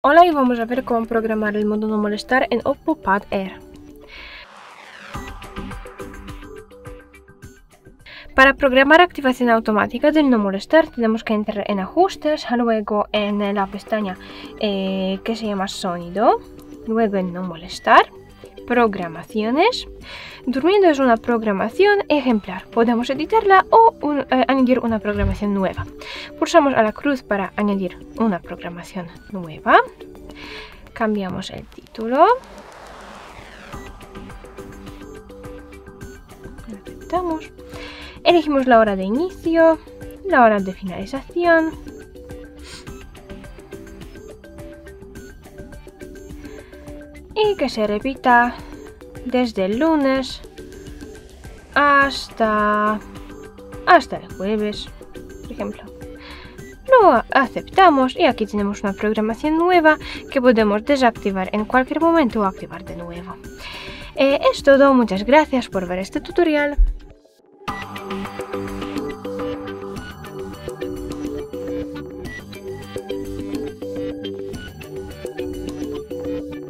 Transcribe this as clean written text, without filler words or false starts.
Hola, y vamos a ver cómo programar el modo no molestar en Oppo Pad Air. Para programar activación automática del no molestar tenemos que entrar en ajustes, luego en la pestaña que se llama sonido, luego en no molestar, programaciones. Durmiendo es una programación ejemplar, podemos editarla o añadir una programación nueva. Pulsamos a la cruz para añadir una programación nueva, cambiamos el título, aceptamos. Elegimos la hora de inicio, la hora de finalización, y que se repita desde el lunes hasta el jueves, por ejemplo. Lo aceptamos y aquí tenemos una programación nueva que podemos desactivar en cualquier momento o activar de nuevo. Es todo, muchas gracias por ver este tutorial.